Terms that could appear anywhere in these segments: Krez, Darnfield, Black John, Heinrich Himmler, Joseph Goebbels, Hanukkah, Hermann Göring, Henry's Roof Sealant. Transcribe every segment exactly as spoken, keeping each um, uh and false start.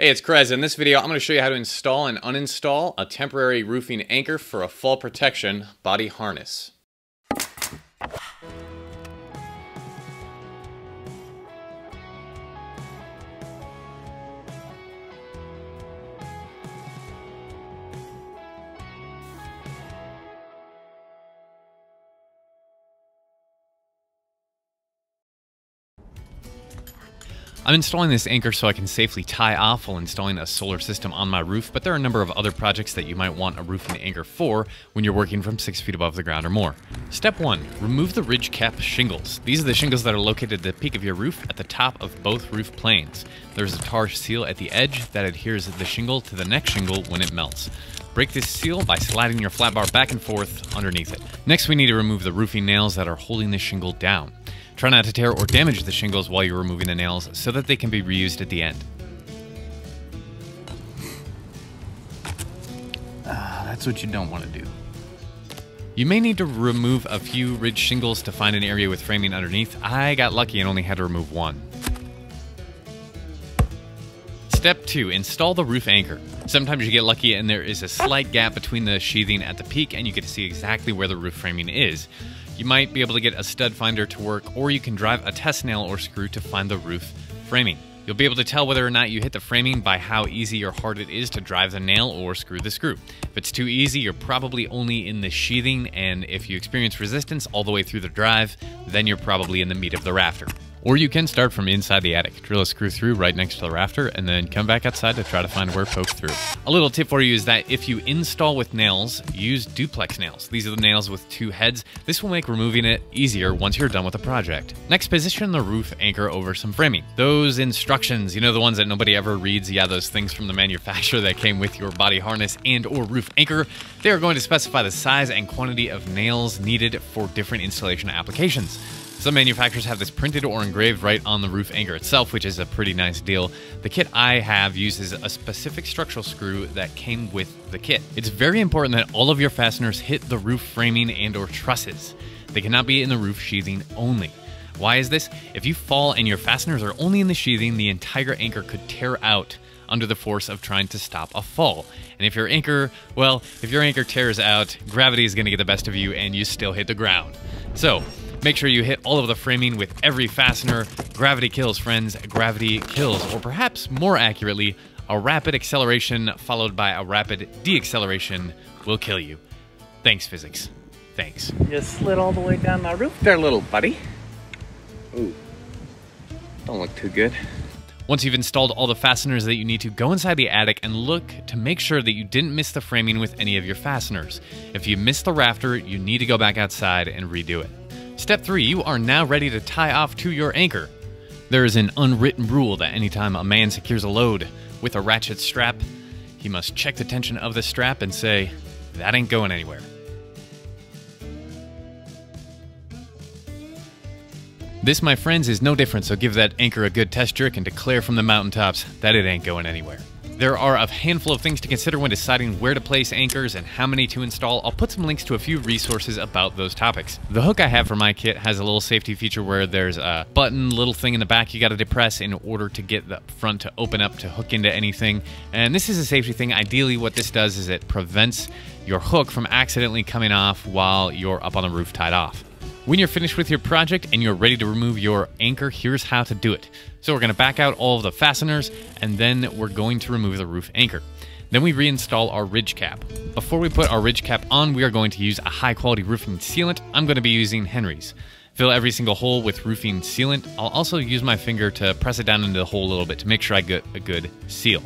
Hey, it's Krez. In this video, I'm going to show you how to install and uninstall a temporary roofing anchor for a fall protection body harness. I'm installing this anchor so I can safely tie off while installing a solar system on my roof, but there are a number of other projects that you might want a roofing anchor for when you're working from six feet above the ground or more. Step one, remove the ridge cap shingles. These are the shingles that are located at the peak of your roof at the top of both roof planes. There's a tar seal at the edge that adheres the shingle to the next shingle when it melts. Break this seal by sliding your flat bar back and forth underneath it. Next, we need to remove the roofing nails that are holding the shingle down. Try not to tear or damage the shingles while you're removing the nails so that they can be reused at the end. Ah, that's what you don't want to do. You may need to remove a few ridge shingles to find an area with framing underneath. I got lucky and only had to remove one. Step two, install the roof anchor. Sometimes you get lucky and there is a slight gap between the sheathing at the peak and you get to see exactly where the roof framing is. You might be able to get a stud finder to work, or you can drive a test nail or screw to find the roof framing. You'll be able to tell whether or not you hit the framing by how easy or hard it is to drive the nail or screw the screw. If it's too easy, you're probably only in the sheathing, and if you experience resistance all the way through the drive, then you're probably in the meat of the rafter. Or you can start from inside the attic, drill a screw through right next to the rafter, and then come back outside to try to find where poked through. A little tip for you is that if you install with nails, use duplex nails. These are the nails with two heads. This will make removing it easier once you're done with the project. Next, position the roof anchor over some framing. Those instructions, you know, the ones that nobody ever reads, yeah, those things from the manufacturer that came with your body harness and or roof anchor, they are going to specify the size and quantity of nails needed for different installation applications. Some manufacturers have this printed or engraved right on the roof anchor itself, which is a pretty nice deal. The kit I have uses a specific structural screw that came with the kit. It's very important that all of your fasteners hit the roof framing and or trusses. They cannot be in the roof sheathing only. Why is this? If you fall and your fasteners are only in the sheathing, the entire anchor could tear out under the force of trying to stop a fall. And if your anchor, well, if your anchor tears out, gravity is going to get the best of you and you still hit the ground. So, make sure you hit all of the framing with every fastener. Gravity kills, friends. Gravity kills. Or perhaps more accurately, a rapid acceleration followed by a rapid deacceleration will kill you. Thanks, physics. Thanks. Just slid all the way down my roof there, little buddy. Ooh, don't look too good. Once you've installed all the fasteners that you need to, go inside the attic and look to make sure that you didn't miss the framing with any of your fasteners. If you miss the rafter, you need to go back outside and redo it. Step three, you are now ready to tie off to your anchor. There is an unwritten rule that anytime a man secures a load with a ratchet strap, he must check the tension of the strap and say, "That ain't going anywhere." This, my friends, is no different, so give that anchor a good test jerk and declare from the mountaintops that it ain't going anywhere. There are a handful of things to consider when deciding where to place anchors and how many to install. I'll put some links to a few resources about those topics. The hook I have for my kit has a little safety feature where there's a button, little thing in the back you gotta depress in order to get the front to open up to hook into anything. And this is a safety thing. Ideally, what this does is it prevents your hook from accidentally coming off while you're up on the roof tied off. When you're finished with your project and you're ready to remove your anchor, here's how to do it. So we're gonna back out all of the fasteners and then we're going to remove the roof anchor. Then we reinstall our ridge cap. Before we put our ridge cap on, we are going to use a high quality roofing sealant. I'm gonna be using Henry's. Fill every single hole with roofing sealant. I'll also use my finger to press it down into the hole a little bit to make sure I get a good seal.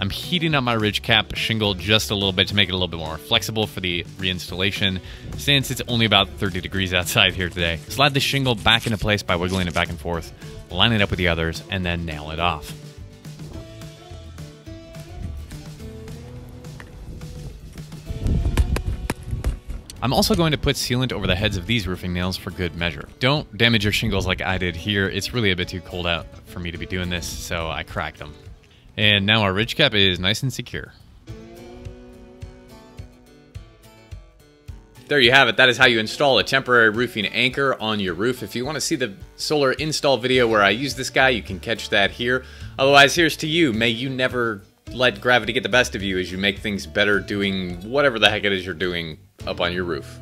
I'm heating up my ridge cap shingle just a little bit to make it a little bit more flexible for the reinstallation, since it's only about thirty degrees outside here today. Slide the shingle back into place by wiggling it back and forth, line it up with the others, and then nail it off. I'm also going to put sealant over the heads of these roofing nails for good measure. Don't damage your shingles like I did here. It's really a bit too cold out for me to be doing this, so I cracked them. And now our ridge cap is nice and secure. There you have it. That is how you install a temporary roofing anchor on your roof. If you want to see the solar install video where I use this guy, you can catch that here. Otherwise, here's to you. May you never let gravity get the best of you as you make things better doing whatever the heck it is you're doing up on your roof.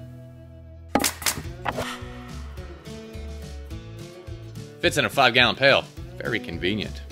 Fits in a five gallon pail. Very convenient.